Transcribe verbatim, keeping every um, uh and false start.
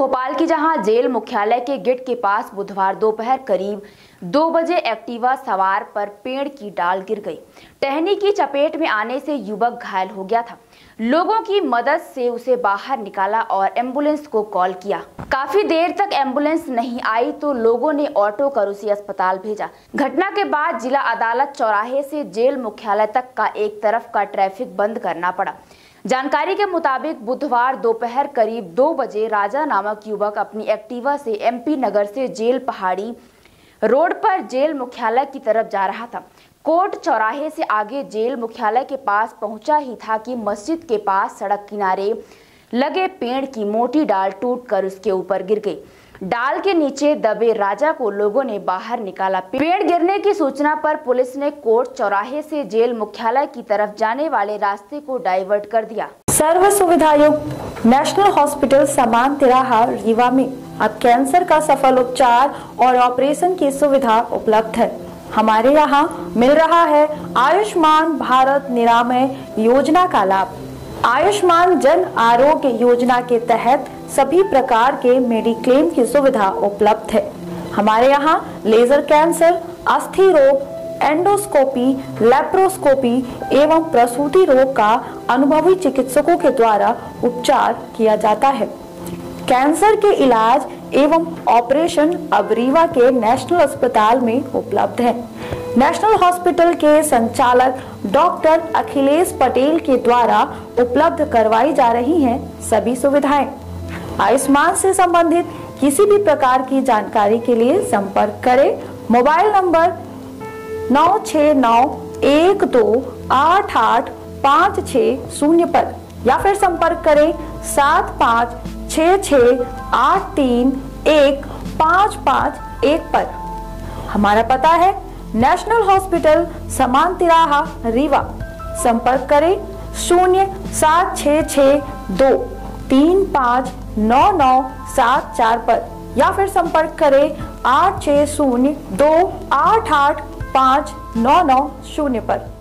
भोपाल की जहां जेल मुख्यालय के गेट के पास बुधवार दोपहर करीब दो बजे एक्टिवा सवार पर पेड़ की डाल गिर गई। टहनी की चपेट में आने से युवक घायल हो गया था। लोगों की मदद से उसे बाहर निकाला और एम्बुलेंस को कॉल किया। काफी देर तक एम्बुलेंस नहीं आई तो लोगों ने ऑटो कर उसे अस्पताल भेजा। घटना के बाद जिला अदालत चौराहे से जेल मुख्यालय तक का एक तरफ का ट्रैफिक बंद करना पड़ा। जानकारी के मुताबिक बुधवार दोपहर करीब दो बजे राजा नामक युवक अपनी एक्टिवा से एमपी नगर से जेल पहाड़ी रोड पर जेल मुख्यालय की तरफ जा रहा था। कोर्ट चौराहे से आगे जेल मुख्यालय के पास पहुंचा ही था कि मस्जिद के पास सड़क किनारे लगे पेड़ की मोटी डाल टूटकर उसके ऊपर गिर गई। डाल के नीचे दबे राजा को लोगों ने बाहर निकाला। पेड़ गिरने की सूचना पर पुलिस ने कोर्ट चौराहे से जेल मुख्यालय की तरफ जाने वाले रास्ते को डाइवर्ट कर दिया। सर्व सुविधायुक्त नेशनल हॉस्पिटल समान तिराहा रीवा में अब कैंसर का सफल उपचार और ऑपरेशन की सुविधा उपलब्ध है। हमारे यहाँ मिल रहा है आयुष्मान भारत निरामय योजना का लाभ। आयुष्मान जन आरोग्य योजना के तहत सभी प्रकार के मेडिक्लेम की सुविधा उपलब्ध है। हमारे यहाँ लेजर कैंसर, अस्थि रोग, एंडोस्कोपी, लेप्रोस्कोपी एवं प्रसूति रोग का अनुभवी चिकित्सकों के द्वारा उपचार किया जाता है। कैंसर के इलाज एवं ऑपरेशन अब रीवा के नेशनल अस्पताल में उपलब्ध है। नेशनल हॉस्पिटल के संचालक डॉक्टर अखिलेश पटेल के द्वारा उपलब्ध करवाई जा रही हैं सभी सुविधाएं। आयुष्मान से संबंधित किसी भी प्रकार की जानकारी के लिए संपर्क करें मोबाइल नंबर नौ छः नौ एक दो आठ आठ पाँच छः शून्य पर या फिर संपर्क करें सात पाँच छः छः आठ तीन एक पाँच पाँच एक पर। हमारा पता है नेशनल हॉस्पिटल समान तिराहा रीवा। संपर्क करें शून्य सात छः छः दो तीन पाँच नौ नौ सात चार पर या फिर संपर्क करें आठ छः शून्य दो आठ आठ पाँच नौ नौ शून्य पर।